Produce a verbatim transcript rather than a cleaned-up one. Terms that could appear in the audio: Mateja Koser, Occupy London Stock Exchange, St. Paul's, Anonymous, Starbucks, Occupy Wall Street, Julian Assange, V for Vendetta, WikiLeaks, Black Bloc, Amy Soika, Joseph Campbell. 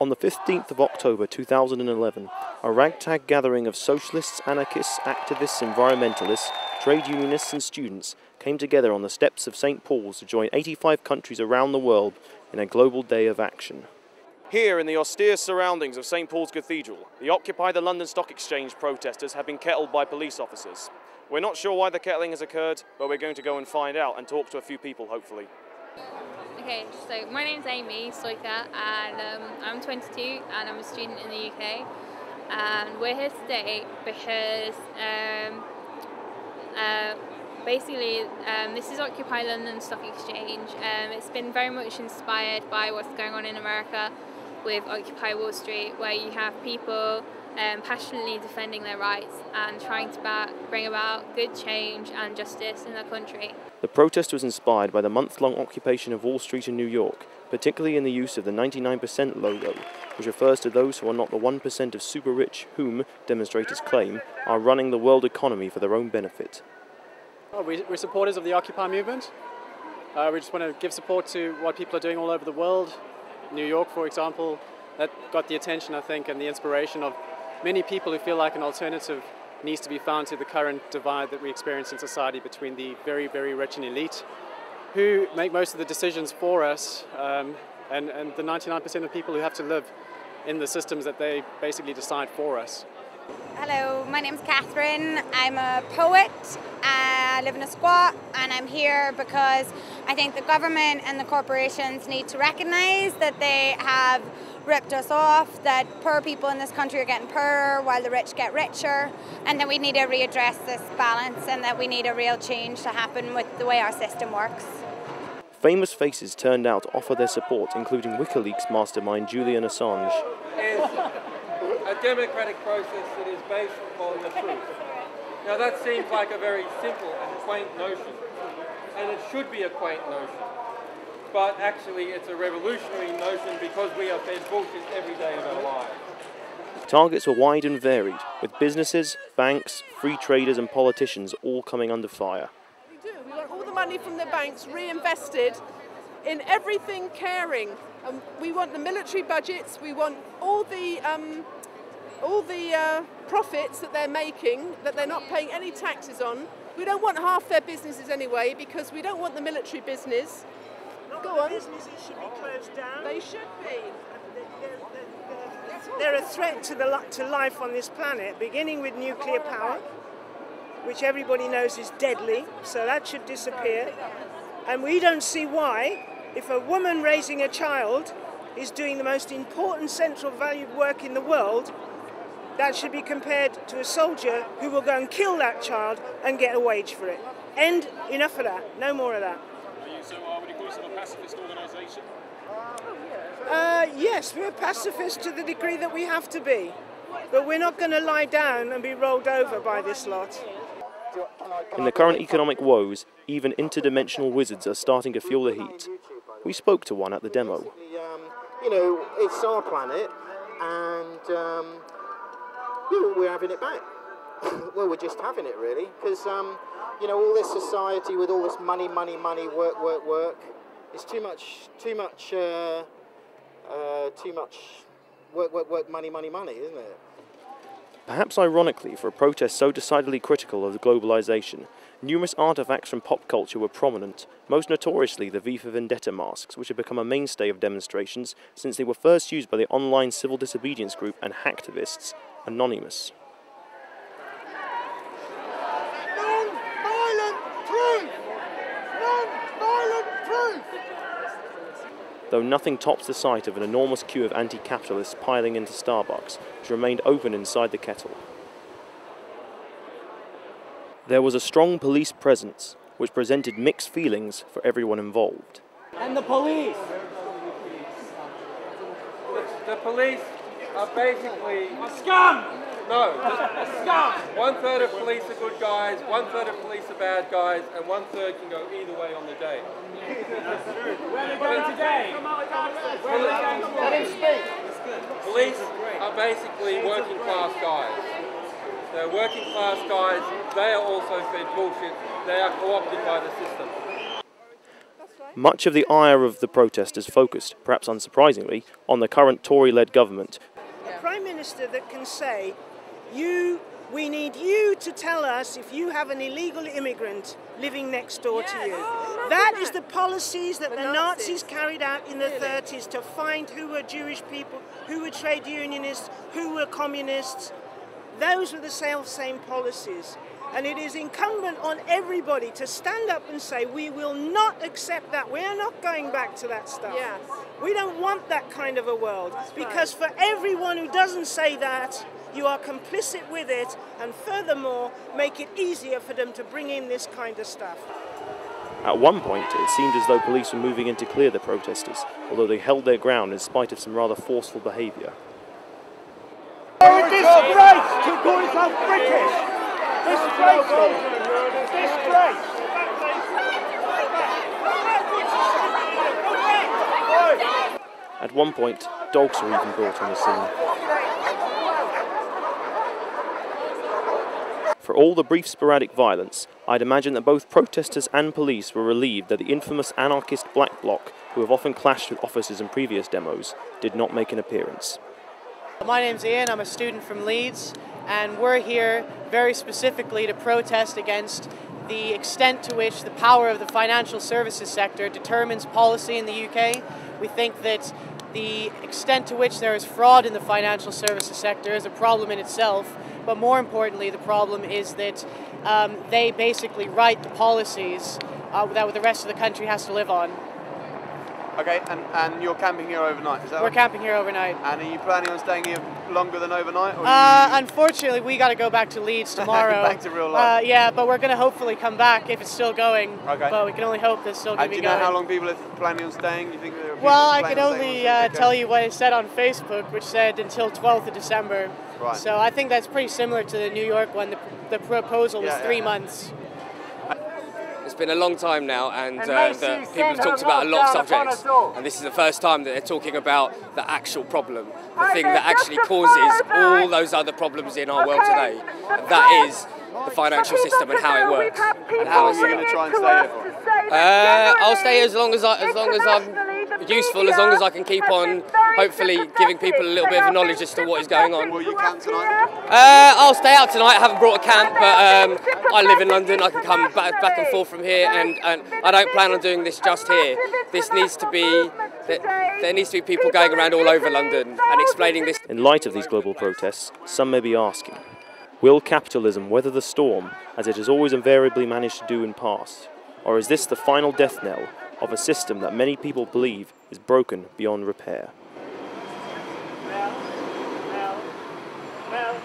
On the fifteenth of October two thousand eleven, a ragtag gathering of socialists, anarchists, activists, environmentalists, trade unionists and students came together on the steps of Saint Paul's to join eighty-five countries around the world in a global day of action. Here in the austere surroundings of Saint Paul's Cathedral, the Occupy the London Stock Exchange protesters have been kettled by police officers. We're not sure why the kettling has occurred, but we're going to go and find out and talk to a few people, hopefully. Okay, so my name's Amy Soika, and um, I'm twenty-two and I'm a student in the U K, and we're here today because um, uh, basically um, this is Occupy London Stock Exchange. Um, it's been very much inspired by what's going on in America with Occupy Wall Street, where you have people um, passionately defending their rights and trying to back, bring about good change and justice in their country. The protest was inspired by the month-long occupation of Wall Street in New York, particularly in the use of the ninety-nine percent logo, which refers to those who are not the one percent of super-rich whom, demonstrators claim, are running the world economy for their own benefit. Well, we're supporters of the Occupy movement. Uh, we just want to give support to what people are doing all over the world. New York, for example, that got the attention, I think, and the inspiration of many people who feel like an alternative needs to be found to the current divide that we experience in society between the very, very rich and elite, who make most of the decisions for us, um, and, and the ninety-nine percent of people who have to live in the systems that they basically decide for us. Hello, my name's Catherine. I'm a poet. I live in a squat, and I'm here because I think the government and the corporations need to recognize that they have ripped us off, that poor people in this country are getting poorer while the rich get richer, and that we need to readdress this balance, and that we need a real change to happen with the way our system works. Famous faces turned out to offer their support, including WikiLeaks mastermind Julian Assange. Is a democratic process that is based on the truth. Now that seems like a very simple and quaint notion, and it should be a quaint notion. But actually, it's a revolutionary notion because we are fed bullshit every day of our lives. Targets were wide and varied, with businesses, banks, free traders and politicians all coming under fire. We do. We got all the money from the banks reinvested in everything caring. Um, we want the military budgets, we want all the, um, all the uh, profits that they're making, that they're not paying any taxes on. We don't want half their businesses anyway, because we don't want the military business. Go on. Businesses should be closed down. They should be. They're, they're, they're, they're a threat to, the, to life on this planet, beginning with nuclear power, which everybody knows is deadly, so that should disappear. And we don't see why, if a woman raising a child is doing the most important central valued work in the world, that should be compared to a soldier who will go and kill that child and get a wage for it. End. Enough of that. No more of that. So uh, would you call yourself a pacifist organisation? Uh, yes, we're pacifists to the degree that we have to be. But we're not going to lie down and be rolled over by this lot. In the current economic woes, even interdimensional wizards are starting to feel the heat. We spoke to one at the demo. Um, you know, it's our planet, and um, you know, we're having it back. Well, we're just having it, really, because, um, you know, all this society with all this money, money, money, work, work, work, it's too much, too much, uh, uh, too much work, work, work, money, money, money, isn't it? Perhaps ironically, for a protest so decidedly critical of globalisation, numerous artefacts from pop culture were prominent, most notoriously the V for Vendetta masks, which have become a mainstay of demonstrations since they were first used by the online civil disobedience group and hacktivists, Anonymous. Though nothing tops the sight of an enormous queue of anti-capitalists piling into Starbucks, which remained open inside the kettle. There was a strong police presence, which presented mixed feelings for everyone involved. And the police! The, the police are basically... A scum! No, a scum! One-third of police are good guys, one-third of police are bad guys, and one-third can go either way on the day. Where are they going today? Let him speak. Police are basically working-class guys. They're working-class guys, they are also fed bullshit, they are co-opted by the system. much of the ire of the protesters focused, perhaps unsurprisingly, on the current Tory-led government. A Prime Minister that can say, you, we need you to tell us if you have an illegal immigrant living next door yes. to you. Oh, that is the policies that the, the Nazis. Nazis carried out in the really? thirties to find who were Jewish people, who were trade unionists, who were communists. Those were the self-same policies. And it is incumbent on everybody to stand up and say, we will not accept that. We're not going back to that stuff. Yes. We don't want that kind of a world. That's because right. for everyone who doesn't say that, you are complicit with it, and furthermore, make it easier for them to bring in this kind of stuff. At one point, it seemed as though police were moving in to clear the protesters, although they held their ground in spite of some rather forceful behaviour. They're a disgrace to call yourself British! Disgrace! Disgrace! At one point, dogs were even brought on the scene. For all the brief sporadic violence, I'd imagine that both protesters and police were relieved that the infamous anarchist Black Bloc, who have often clashed with officers in previous demos, did not make an appearance. My name's Ian, I'm a student from Leeds, and we're here very specifically to protest against the extent to which the power of the financial services sector determines policy in the U K. We think that the extent to which there is fraud in the financial services sector is a problem in itself, but more importantly the problem is that um, they basically write the policies uh, that the rest of the country has to live on. Okay, and, and you're camping here overnight, is that We're right? camping here overnight. And are you planning on staying here longer than overnight? Or uh, you... Unfortunately, we got to go back to Leeds tomorrow. Back to real life. Uh, yeah, but we're going to hopefully come back if it's still going. Okay. But we can only hope it's still going to be going. And do you know going. how long people are planning on staying? Do you think there are people well, I can only on uh, tell you what it said on Facebook, which said until twelfth of December. Right. So I think that's pretty similar to the New York one. The, the proposal was yeah, three yeah. months. It's been a long time now, and, and uh, the people have talked about a lot of subjects, and this is the first time that they're talking about the actual problem, the thing that actually causes all those other problems in our world today, and that is the financial system and how it works. And how are you going to try and stay here? Uh, I'll stay here as long as, I, as long as I'm useful, as long as I can keep on hopefully giving people a little bit of knowledge as to what is going on. Will you camp tonight? Uh, I'll stay out tonight. I haven't brought a camp, but. Um, I live in London, I can come back, back and forth from here, and, and I don't plan on doing this just here. This needs to be, there, there needs to be people going around all over London and explaining this. In light of these global protests, some may be asking, will capitalism weather the storm as it has always invariably managed to do in the past? Or is this the final death knell of a system that many people believe is broken beyond repair? Now, now, now,